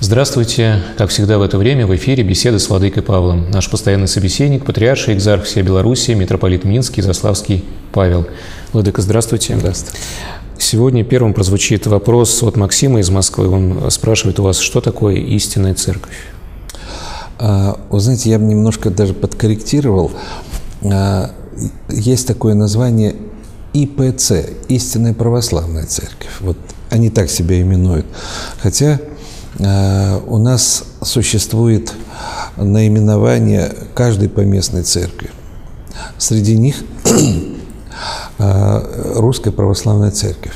Здравствуйте! Как всегда в это время в эфире беседа с владыкой Павлом. Наш постоянный собеседник, Патриарший Экзарх всей Белоруссии, митрополит Минский, Заславский Павел. Владыка, здравствуйте! Здравствуйте! Сегодня первым прозвучит вопрос от Максима из Москвы. Он спрашивает у вас, что такое истинная церковь? Вы знаете, я бы немножко даже подкорректировал. Есть такое название ИПЦ, Истинная Православная Церковь. Вот они так себя именуют. Хотя у нас существует наименование каждой поместной церкви. Среди них Русская Православная Церковь.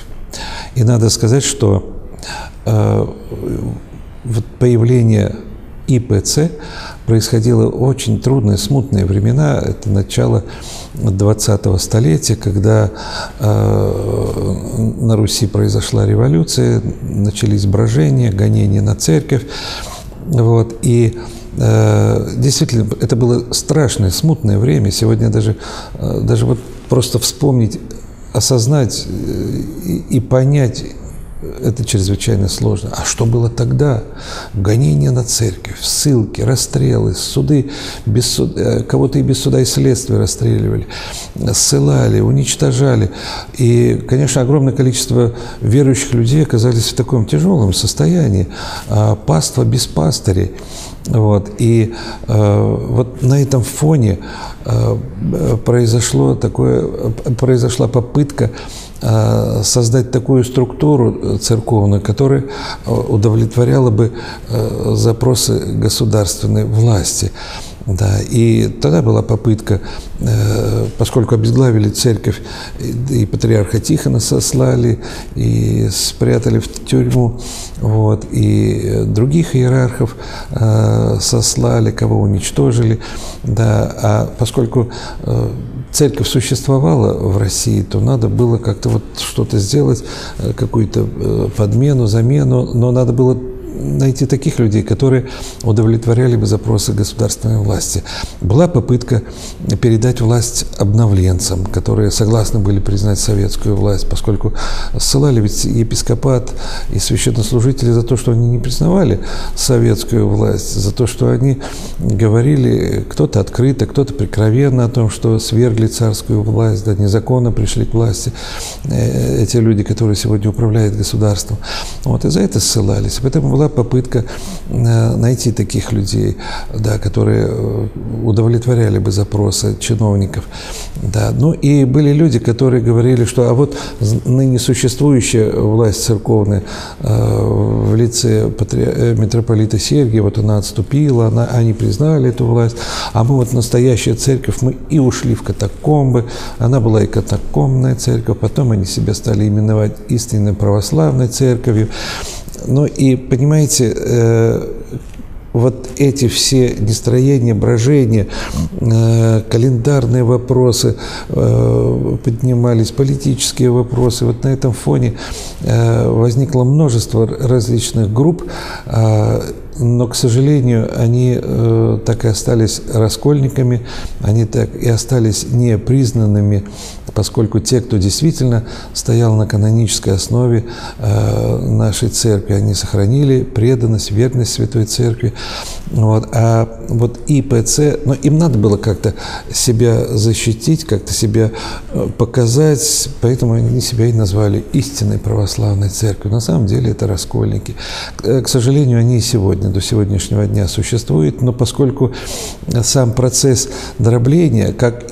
И надо сказать, что появление ИПЦ происходило в очень трудные, смутные времена. Это начало 20-го столетия, когда на Руси произошла революция, начались брожения, гонения на церковь. Вот. И действительно, это было страшное, смутное время. Сегодня даже вот просто вспомнить, осознать и понять, это чрезвычайно сложно. А что было тогда? Гонения на церковь, ссылки, расстрелы, суды, кого-то и без суда и следствия расстреливали, ссылали, уничтожали. И, конечно, огромное количество верующих людей оказались в таком тяжелом состоянии. Паства без пастырей. Вот. И вот на этом фоне произошла попытка создать такую структуру церковную, которая удовлетворяла бы запросы государственной власти. Да, и тогда была попытка, поскольку обезглавили церковь, и патриарха Тихона сослали, и спрятали в тюрьму, вот, и других иерархов сослали, кого уничтожили. Да, а поскольку церковь существовала в России, то надо было как-то вот что-то сделать, какую-то подмену, замену, но надо было найти таких людей, которые удовлетворяли бы запросы государственной власти. Была попытка передать власть обновленцам, которые согласны были признать советскую власть, поскольку ссылали ведь епископат и священнослужители за то, что они не признавали советскую власть, за то, что они говорили кто-то открыто, кто-то прикровенно о том, что свергли царскую власть, да, незаконно пришли к власти эти люди, которые сегодня управляют государством. Вот, и за это ссылались. Поэтому была попытка найти таких людей, да, которые удовлетворяли бы запросы чиновников. Да. Ну и были люди, которые говорили, что а вот ныне существующая власть церковная в лице митрополита Сергия, вот она отступила, они признали эту власть, а мы вот настоящая церковь, мы и ушли в катакомбы, она была и катакомбная церковь, потом они себя стали именовать истинной православной церковью. Ну и, понимаете, вот эти все нестроения, брожения, календарные вопросы поднимались, политические вопросы. Вот на этом фоне возникло множество различных групп, но, к сожалению, они так и остались раскольниками, они так и остались непризнанными, поскольку те, кто действительно стоял на канонической основе нашей церкви, они сохранили преданность, верность Святой Церкви. Вот. А вот ИПЦ, но им надо было как-то себя защитить, как-то себя показать, поэтому они себя и назвали истинной православной церковью. На самом деле это раскольники. К сожалению, они сегодня, до сегодняшнего дня существует, но поскольку сам процесс дробления, как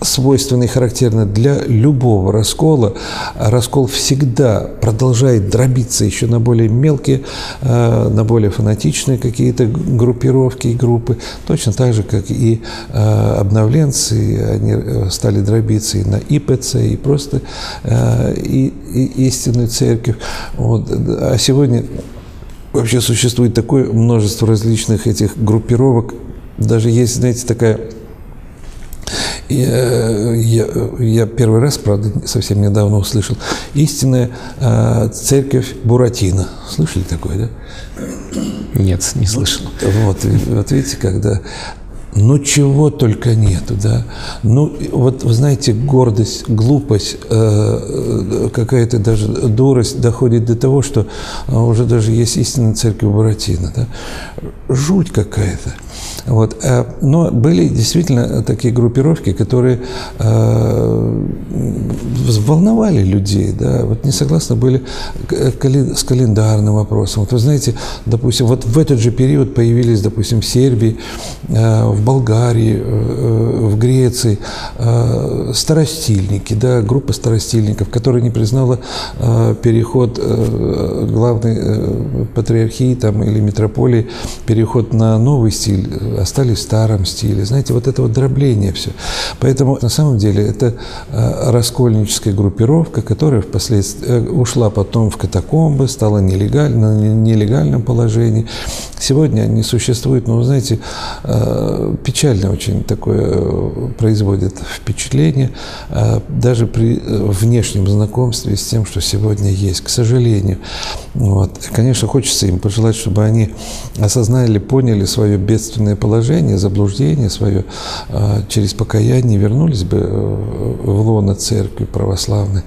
свойственно и характерно для любого раскола, раскол всегда продолжает дробиться еще на более мелкие, на более фанатичные какие-то группировки и группы, точно так же, как и обновленцы, они стали дробиться и на ИПЦ, и просто и истинную церковь. Вот. А сегодня вообще существует такое множество различных этих группировок, даже есть, знаете, такая... Я первый раз, правда, совсем недавно услышал истинная церковь Буратино. Слышали такое, да? Нет, не слышал. Вот видите, когда Ну, чего только нету, да. Ну, вот, вы знаете, гордость, глупость, какая-то даже дурость доходит до того, что уже даже есть истинная церковь Буратино, да. Жуть какая-то. Вот. Но были действительно такие группировки, которые волновали людей, да. Вот не согласны были с календарным вопросом. Вот вы знаете, допустим, вот в этот же период появились, допустим, в Сербии, в Болгарии, в Греции старостильники, да, группа старостильников, которая не признала переход главной патриархии там, или митрополии, переход на новый стиль, остались в старом стиле. Знаете, вот это вот дробление все. Поэтому на самом деле это раскольническая группировка, которая впоследствии ушла потом в катакомбы, стала нелегально, на нелегальном положении. Сегодня они существуют, но, вы знаете, печально очень такое производит впечатление, даже при внешнем знакомстве с тем, что сегодня есть, к сожалению. Вот. Конечно, хочется им пожелать, чтобы они осознали, поняли свое бедственное положение, заблуждение свое, через покаяние вернулись бы в лоно церкви православной,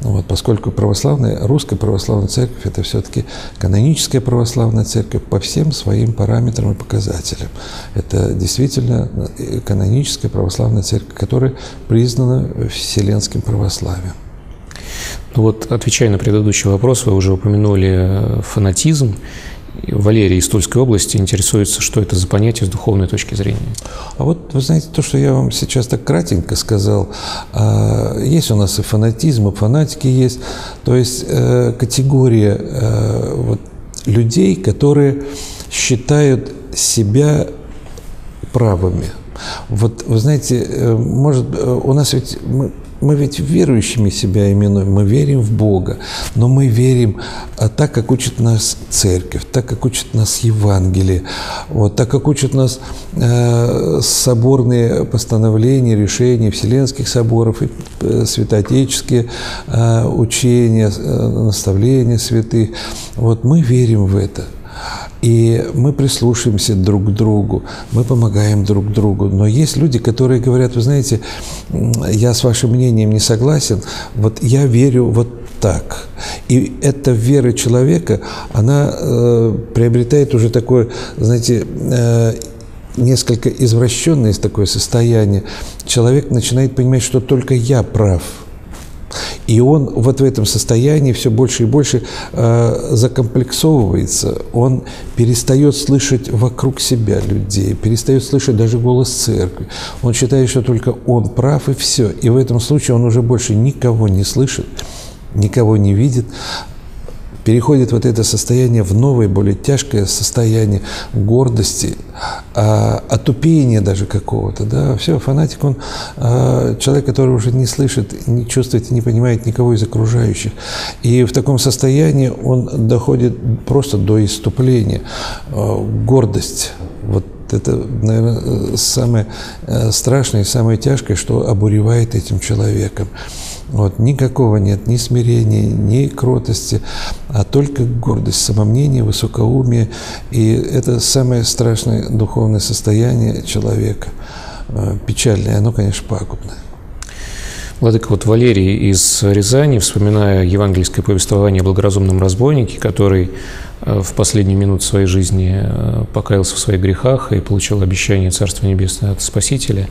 вот. Поскольку православная, Русская Православная Церковь – это все-таки каноническая православная церковь по всем своим параметрам и показателям. Это действительно каноническая православная церковь, которая признана вселенским православием. Вот, отвечая на предыдущий вопрос, вы уже упомянули фанатизм. Валерий из Тульской области интересуется, что это за понятие с духовной точки зрения. А вот, вы знаете, то, что я вам сейчас так кратенько сказал, есть у нас и фанатизм, и фанатики есть. То есть категория вот, людей, которые считают себя правыми. Вот, вы знаете, может, у нас ведь мы ведь верующими себя именуем, мы верим в Бога, но мы верим так, как учит нас Церковь, так, как учит нас Евангелие, вот, так, как учат нас соборные постановления, решения Вселенских соборов, и святоотеческие учения, наставления святых. Вот, мы верим в это. И мы прислушиваемся друг к другу, мы помогаем друг другу. Но есть люди, которые говорят: вы знаете, я с вашим мнением не согласен, вот я верю вот так. И эта вера человека, она приобретает уже такое, знаете, несколько извращенное такое состояние. Человек начинает понимать, что только я прав. И он вот в этом состоянии все больше и больше закомплексовывается. Он перестает слышать вокруг себя людей, перестает слышать даже голос церкви. Он считает, что только он прав, и все. И в этом случае он уже больше никого не слышит, никого не видит. Переходит вот это состояние в новое, более тяжкое состояние гордости, отупения даже какого-то. Да? Все, фанатик, он человек, который уже не слышит, не чувствует, не понимает никого из окружающих. И в таком состоянии он доходит просто до исступления. Гордость. Вот это, наверное, самое страшное и самое тяжкое, что обуревает этим человеком. Вот, никакого нет ни смирения, ни кротости, а только гордость, самомнение, высокоумие. И это самое страшное духовное состояние человека. Печальное, оно, конечно, пагубное. Владыка, вот Валерий из Рязани, вспоминая евангельское повествование о благоразумном разбойнике, который в последние минуты своей жизни покаялся в своих грехах и получил обещание Царства Небесного от Спасителя,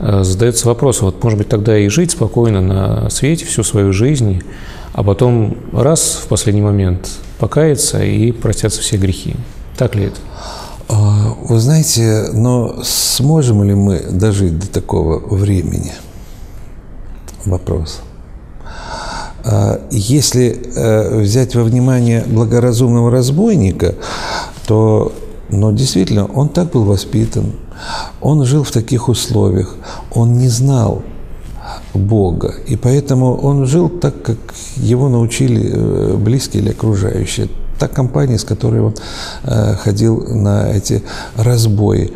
задается вопрос: вот, может быть, тогда и жить спокойно на свете всю свою жизнь, а потом раз в последний момент покаяться и простятся все грехи. Так ли это? Вы знаете, но сможем ли мы дожить до такого времени? Вопрос. Если взять во внимание благоразумного разбойника, то, ну, действительно, он так был воспитан, он жил в таких условиях, он не знал Бога, и поэтому он жил так, как его научили близкие или окружающие, та компания, с которой он ходил на эти разбои.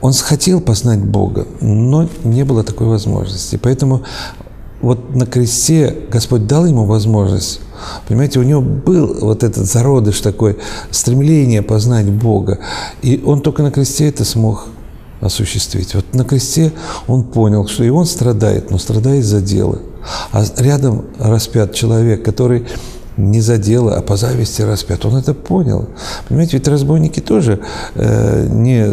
Он хотел познать Бога, но не было такой возможности, поэтому вот на кресте Господь дал ему возможность. Понимаете, у него был вот этот зародыш такой, стремление познать Бога. И он только на кресте это смог осуществить. Вот на кресте он понял, что и он страдает, но страдает за дело. А рядом распят человек, который не за дело, а по зависти распят. Он это понял. Понимаете, ведь разбойники тоже не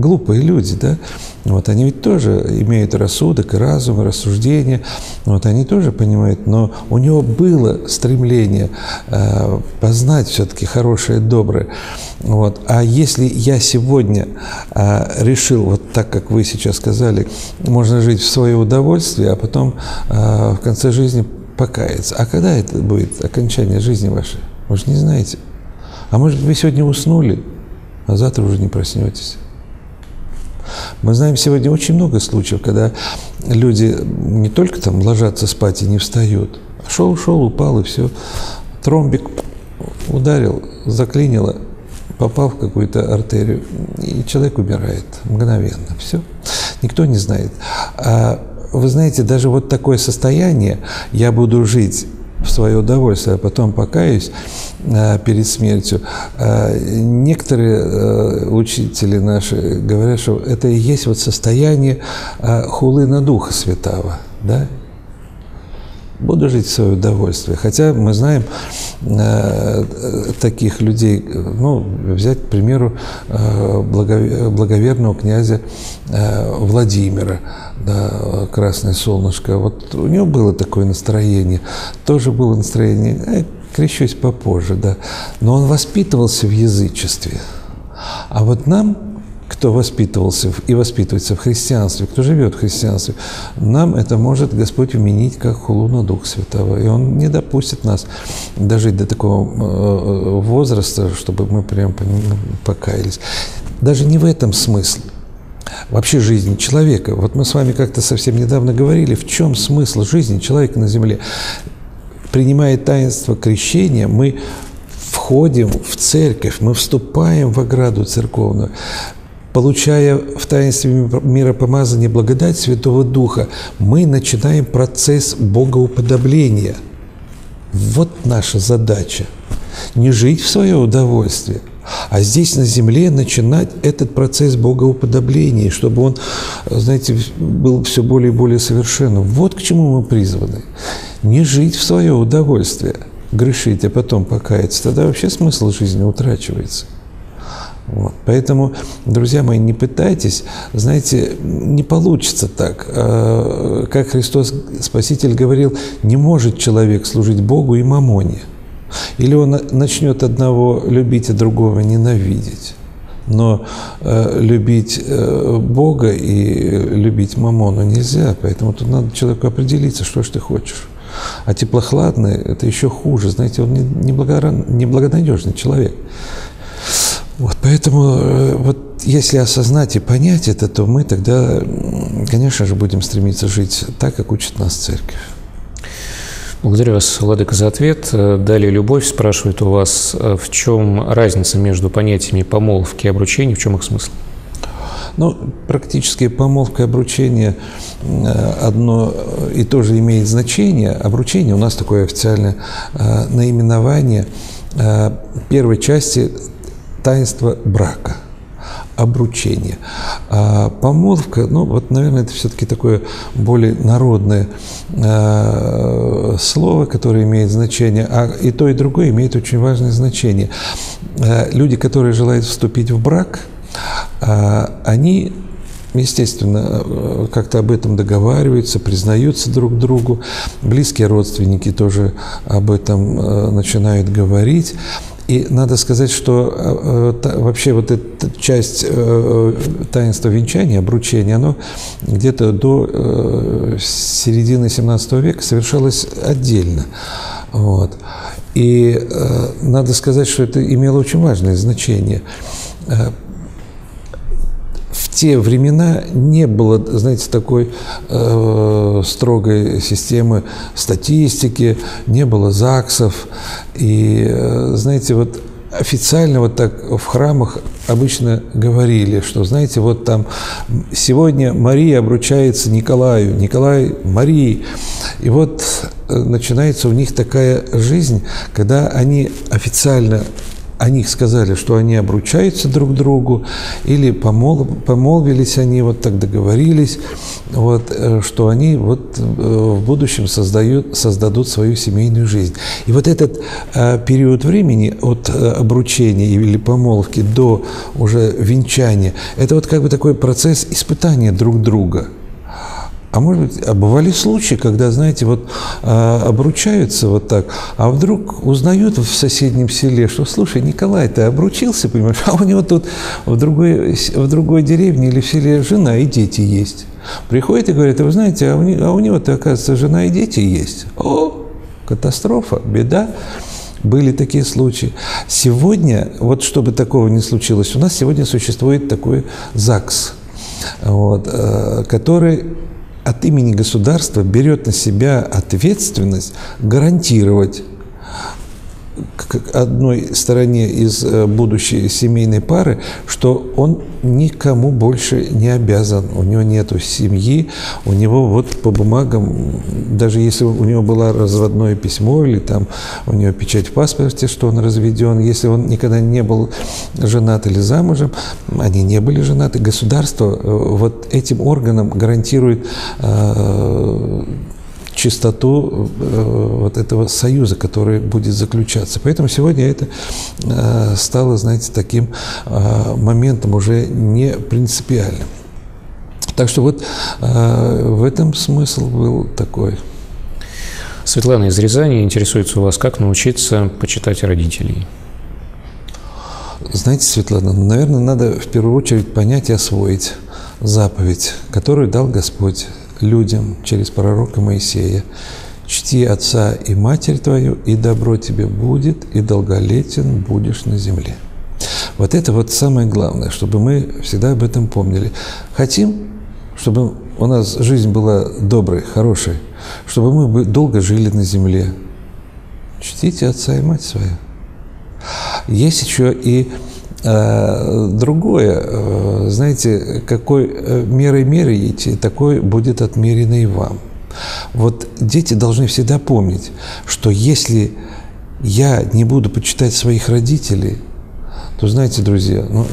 глупые люди, да? Вот они ведь тоже имеют рассудок, и разум, и рассуждение. Вот они тоже понимают, но у него было стремление познать все-таки хорошее, доброе. Вот. А если я сегодня решил, вот так, как вы сейчас сказали, можно жить в свое удовольствие, а потом в конце жизни покаяться. А когда это будет окончание жизни вашей? Вы же не знаете. А может, вы сегодня уснули, а завтра уже не проснетесь. Мы знаем сегодня очень много случаев, когда люди не только там ложатся спать и не встают. Шел, упал и все. Тромбик ударил, заклинило, попал в какую-то артерию. И человек умирает мгновенно. Все. Никто не знает. А вы знаете, даже вот такое состояние, я буду жить в свое удовольствие, а потом покаюсь перед смертью. Некоторые учители наши говорят, что это и есть вот состояние хулы на Духа Святого. Да? Буду жить в свое удовольствие. Хотя мы знаем таких людей, ну, взять, к примеру, благоверного князя Владимира, да, «Красное солнышко». Вот у него было такое настроение, тоже было настроение, крещусь попозже, да. Но он воспитывался в язычестве. А вот нам, кто воспитывался и воспитывается в христианстве, кто живет в христианстве, нам это может Господь вменить как хулу на Духа Святого. И Он не допустит нас дожить до такого возраста, чтобы мы прям покаялись. Даже не в этом смысл. Вообще жизнь человека. Вот мы с вами как-то совсем недавно говорили, в чем смысл жизни человека на земле. Принимая таинство крещения, мы входим в церковь, мы вступаем в ограду церковную. Получая в таинстве миропомазания благодать Святого Духа, мы начинаем процесс богоуподобления. Вот наша задача. Не жить в свое удовольствие, а здесь на земле начинать этот процесс богоуподобления, чтобы он, знаете, был все более и более совершенным. Вот к чему мы призваны. Не жить в свое удовольствие, грешить, а потом покаяться. Тогда вообще смысл жизни утрачивается. Вот. Поэтому, друзья мои, не пытайтесь, знаете, не получится так. Как Христос Спаситель говорил, не может человек служить Богу и мамоне. Или он начнет одного любить, а другого ненавидеть. Но любить Бога и любить мамону нельзя, поэтому тут надо человеку определиться, что ж ты хочешь. А теплохладный – это еще хуже, знаете, он неблагонадежный человек. Вот, поэтому, вот, если осознать и понять это, то мы тогда, конечно же, будем стремиться жить так, как учит нас Церковь. Благодарю вас, владыка, за ответ. Далее Любовь спрашивает у вас, в чем разница между понятиями помолвки и обручения, в чем их смысл? Ну, практически помолвка и обручение одно и то же имеет значение. Обручение у нас такое официальное наименование первой части таинство брака, обручение. А помолвка, ну вот, наверное, это все-таки такое более народное слово, которое имеет значение, а и то, и другое имеет очень важное значение. Люди, которые желают вступить в брак, они, естественно, как-то об этом договариваются, признаются друг другу, близкие родственники тоже об этом начинают говорить. И надо сказать, что вообще вот эта часть таинства венчания, обручения, оно где-то до середины XVII века совершалось отдельно. Вот. И надо сказать, что это имело очень важное значение. В те времена не было, знаете, такой строгой системы статистики, не было ЗАГСов. И, знаете, вот официально вот так в храмах обычно говорили, что, знаете, вот там сегодня Мария обручается Николаю, Николай Марии. И вот начинается у них такая жизнь, когда они официально о них сказали, что они обручаются друг другу, или помолвились они, вот так договорились, вот, что они вот в будущем создадут свою семейную жизнь. И вот этот период времени от обручения или помолвки до уже венчания, это вот как бы такой процесс испытания друг друга. А может быть, бывали случаи, когда, знаете, вот обручаются вот так, а вдруг узнают в соседнем селе, что, слушай, Николай, ты обручился, понимаешь, а у него тут в другой деревне или в селе жена и дети есть. Приходят и говорят, вы знаете, а у него-то, оказывается, жена и дети есть. О, катастрофа, беда. Были такие случаи. Сегодня, вот чтобы такого не случилось, у нас сегодня существует такой ЗАГС, вот, который от имени государства берет на себя ответственность гарантировать к одной стороне из будущей семейной пары, что он никому больше не обязан, у него нету семьи, у него вот по бумагам, даже если у него было разводное письмо или там у него печать в паспорте, что он разведен, если он никогда не был женат или замужем, они не были женаты, государство вот этим органам гарантирует чистоту вот этого союза, который будет заключаться. Поэтому сегодня это стало, знаете, таким моментом уже не принципиальным. Так что вот в этом смысл был такой. Светлана из Рязани интересуется у вас, как научиться почитать родителей? Знаете, Светлана, наверное, надо в первую очередь понять и освоить заповедь, которую дал Господь людям через пророка Моисея. «Чти отца и матерь твою, и добро тебе будет, и долголетен будешь на земле». Вот это вот самое главное, чтобы мы всегда об этом помнили. Хотим, чтобы у нас жизнь была доброй, хорошей, чтобы мы долго жили на земле. Чтите отца и мать свою. Есть еще и другое, знаете, какой мерой меряете, такой будет отмерено и вам. Вот дети должны всегда помнить, что если я не буду почитать своих родителей, то, знаете, друзья, ну,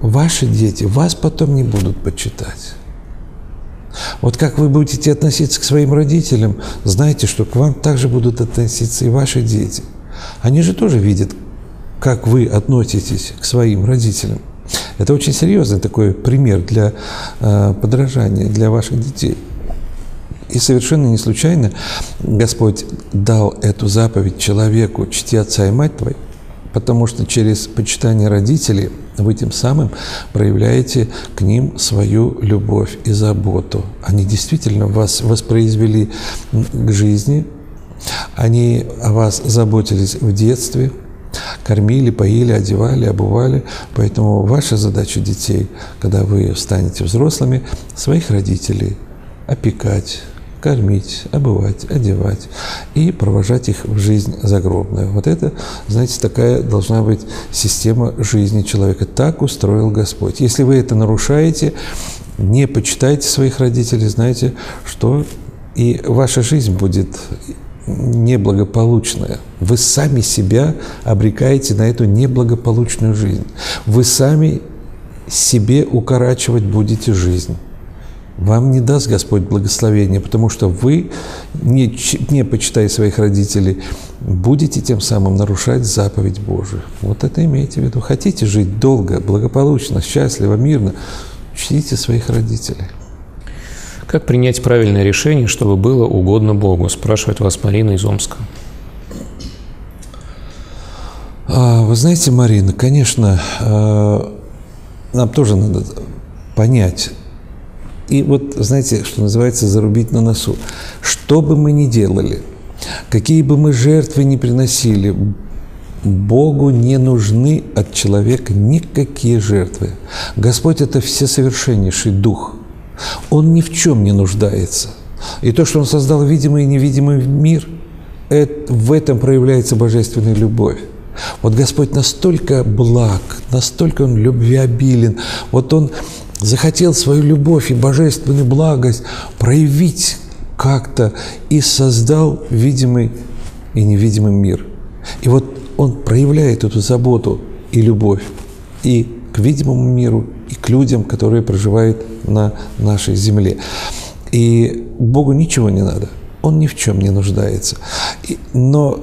ваши дети вас потом не будут почитать. Вот как вы будете относиться к своим родителям, знайте, что к вам также будут относиться и ваши дети. Они же тоже видят, как вы относитесь к своим родителям. Это очень серьезный такой пример для подражания, для ваших детей. И совершенно не случайно Господь дал эту заповедь человеку «Чти отца и мать твою», потому что через почитание родителей вы тем самым проявляете к ним свою любовь и заботу. Они действительно вас воспроизвели к жизни, они о вас заботились в детстве, кормили, поили, одевали, обували. Поэтому ваша задача детей, когда вы станете взрослыми, своих родителей опекать, кормить, обувать, одевать и провожать их в жизнь загробную. Вот это, знаете, такая должна быть система жизни человека. Так устроил Господь. Если вы это нарушаете, не почитайте своих родителей, знаете, что и ваша жизнь будет неблагополучное. Вы сами себя обрекаете на эту неблагополучную жизнь. Вы сами себе укорачивать будете жизнь. Вам не даст Господь благословения, потому что вы, не почитая своих родителей, будете тем самым нарушать заповедь Божию. Вот это имейте в виду. Хотите жить долго, благополучно, счастливо, мирно, чтите своих родителей. Как принять правильное решение, чтобы было угодно Богу? Спрашивает вас Марина из Омска. Вы знаете, Марина, конечно, нам тоже надо понять. И вот, знаете, что называется, зарубить на носу. Что бы мы ни делали, какие бы мы жертвы ни приносили, Богу не нужны от человека никакие жертвы. Господь – это всесовершеннейший Дух. Он ни в чем не нуждается. И то, что Он создал видимый и невидимый мир, в этом проявляется божественная любовь. Вот Господь настолько благ, настолько Он любвеобилен. Вот Он захотел свою любовь и божественную благость проявить как-то и создал видимый и невидимый мир. И вот он проявляет эту заботу и любовь и к видимому миру, и к людям, которые проживают на нашей земле. И Богу ничего не надо, Он ни в чем не нуждается. Но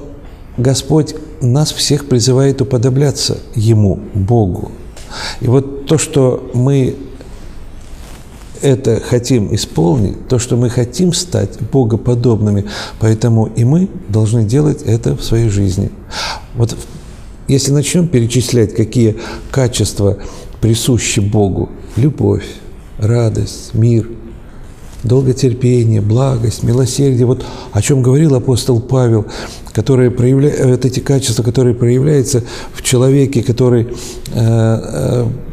Господь нас всех призывает уподобляться Ему, Богу. И вот то, что мы это хотим исполнить, то, что мы хотим стать богоподобными, поэтому и мы должны делать это в своей жизни. Вот если начнем перечислять, какие качества присущи Богу: любовь, радость, мир, долготерпение, благость, милосердие, вот о чем говорил апостол Павел, которые вот эти качества, которые проявляются в человеке, который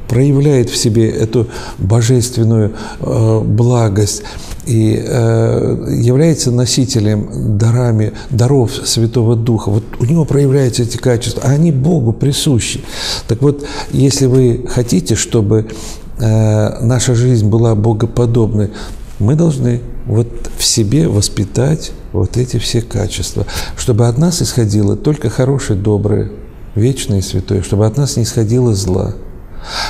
проявляет в себе эту божественную благость и является носителем даров Святого Духа. Вот у него проявляются эти качества, а они Богу присущи. Так вот, если вы хотите, чтобы наша жизнь была богоподобной, мы должны вот в себе воспитать вот эти все качества, чтобы от нас исходило только хорошее, доброе, вечное и святое, чтобы от нас не исходило зла.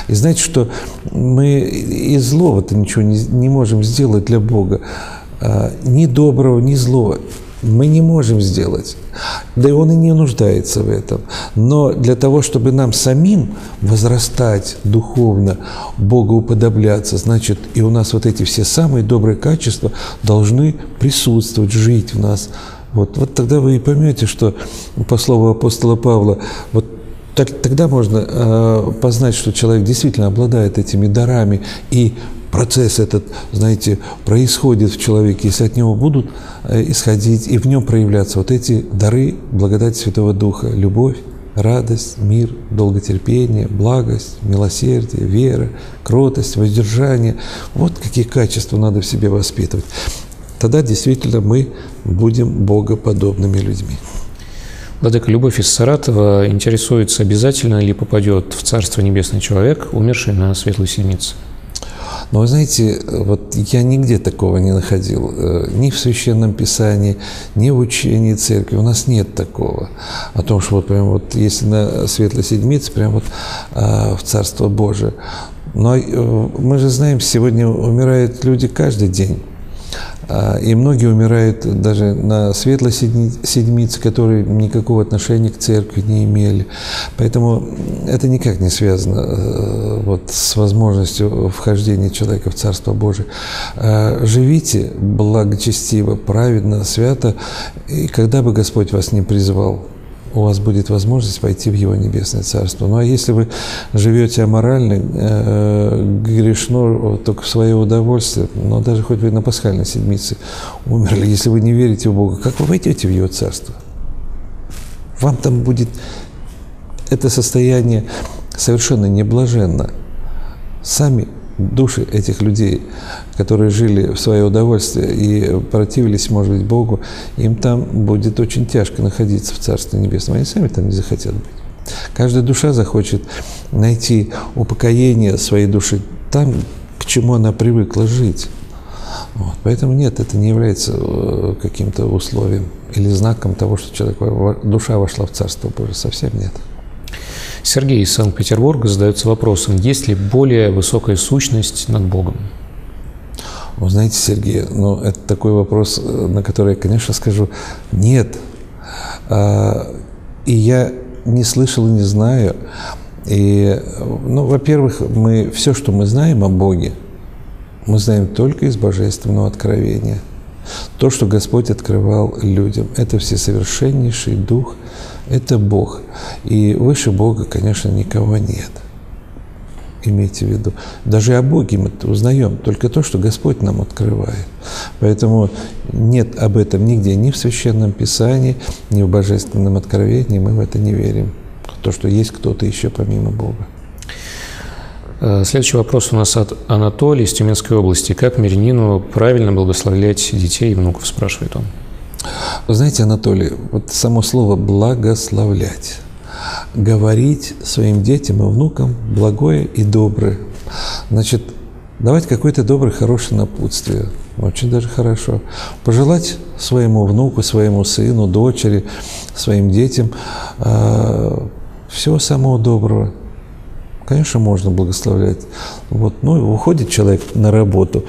И знаете, что мы и злого-то ничего не можем сделать для Бога. Ни доброго, ни злого мы не можем сделать. Да и Он и не нуждается в этом. Но для того, чтобы нам самим возрастать духовно, Богу уподобляться, значит, и у нас вот эти все самые добрые качества должны присутствовать, жить в нас. Вот тогда вы и поймете, что, по слову апостола Павла, вот тогда можно познать, что человек действительно обладает этими дарами, и процесс этот, знаете, происходит в человеке, если от него будут исходить и в нем проявляться вот эти дары благодати Святого Духа: любовь, радость, мир, долготерпение, благость, милосердие, вера, кротость, воздержание. Вот какие качества надо в себе воспитывать. Тогда действительно мы будем богоподобными людьми. Владыка Любовь из Саратова интересуется, обязательно ли попадет в Царство Небесное человек, умерший на Светлой Седмице. Но вы знаете, вот я нигде такого не находил, ни в Священном Писании, ни в учении Церкви. У нас нет такого, о том, что вот прям вот если на Светлой Седмице, прям вот в Царство Божие. Но мы же знаем, сегодня умирают люди каждый день. И многие умирают даже на Светлой Седмице, которые никакого отношения к Церкви не имели. Поэтому это никак не связано вот с возможностью вхождения человека в Царство Божие. Живите благочестиво, праведно, свято, и когда бы Господь вас не призвал, у вас будет возможность войти в Его Небесное Царство. Ну а если вы живете аморально, грешно, только в свое удовольствие, но даже хоть вы на Пасхальной Седмице умерли, если вы не верите в Бога, как вы войдете в Его Царство? Вам там будет это состояние совершенно неблаженно. Сами души этих людей, которые жили в свое удовольствие и противились, может быть, Богу, им там будет очень тяжко находиться в Царстве Небесном. Они сами там не захотят быть. Каждая душа захочет найти упокоение своей души там, к чему она привыкла жить. Вот. Поэтому нет, это не является каким-то условием или знаком того, что человек, душа вошла в Царство Божие. Совсем нет. Сергей из Санкт-Петербурга задается вопросом, есть ли более высокая сущность над Богом? Вы знаете, Сергей, ну, это такой вопрос, на который я, конечно, скажу «нет». И я не слышал и не знаю. И, ну, во-первых, мы все, что мы знаем о Боге, мы знаем только из Божественного Откровения. То, что Господь открывал людям, это всесовершеннейший Дух, это Бог. И выше Бога, конечно, никого нет. Имейте в виду. Даже о Боге мы узнаем только то, что Господь нам открывает. Поэтому нет об этом нигде, ни в Священном Писании, ни в Божественном Откровении. Мы в это не верим. То, что есть кто-то еще помимо Бога. Следующий вопрос у нас от Анатолия из Тюменской области. Как мирянину правильно благословлять детей и внуков, спрашивает он. Вы знаете, Анатолий, вот само слово «благословлять», говорить своим детям и внукам благое и доброе. Значит, давать какое-то доброе, хорошее напутствие, очень даже хорошо. Пожелать своему внуку, своему сыну, дочери, своим детям всего самого доброго. Конечно, можно благословлять. Вот, ну, уходит человек на работу.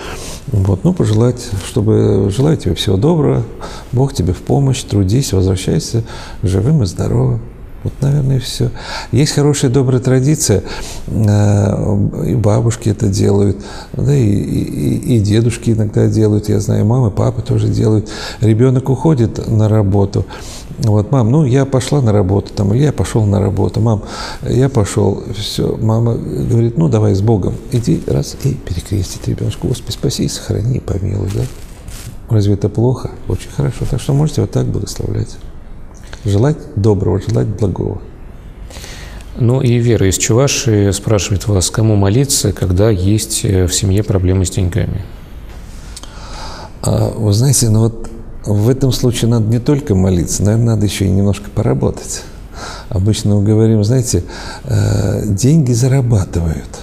Вот, ну, пожелать, чтобы желать тебе всего доброго, Бог тебе в помощь, трудись, возвращайся живым и здоровым. Вот, наверное, и все. Есть хорошая, добрая традиция, и бабушки это делают, да, и дедушки иногда делают, я знаю, мамы, папы тоже делают. Ребенок уходит на работу. Вот, мам, ну, я пошла на работу, там, или я пошел на работу, мам, я пошел, все. Мама говорит, ну, давай с Богом, иди, раз, и перекрестит ребеночку. Господи, спаси, сохрани, помилуй, да? Разве это плохо? Очень хорошо. Так что можете вот так благословлять. Желать доброго, желать благого. Ну, и Вера из Чувашии спрашивает вас, кому молиться, когда есть в семье проблемы с деньгами? Вы знаете, ну вот, в этом случае надо не только молиться, наверное, надо еще и немножко поработать. Обычно мы говорим, знаете, деньги зарабатывают,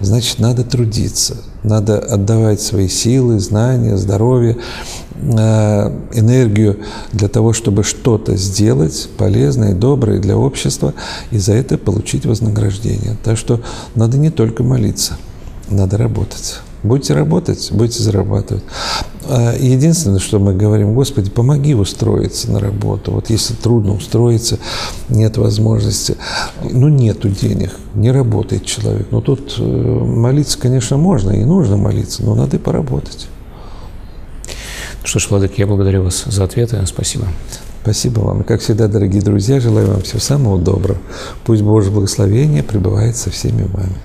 значит, надо трудиться, надо отдавать свои силы, знания, здоровье, энергию для того, чтобы что-то сделать полезное, доброе для общества, и за это получить вознаграждение. Так что надо не только молиться, надо работать. Будете работать, будете зарабатывать. Единственное, что мы говорим, Господи, помоги устроиться на работу. Вот если трудно устроиться, нет возможности, ну, нету денег, не работает человек. Но тут молиться, конечно, можно и нужно молиться, но надо и поработать. Ну что ж, Владык, я благодарю вас за ответы. Спасибо. Спасибо вам. И, как всегда, дорогие друзья, желаю вам всего самого доброго. Пусть Божье благословение пребывает со всеми вами.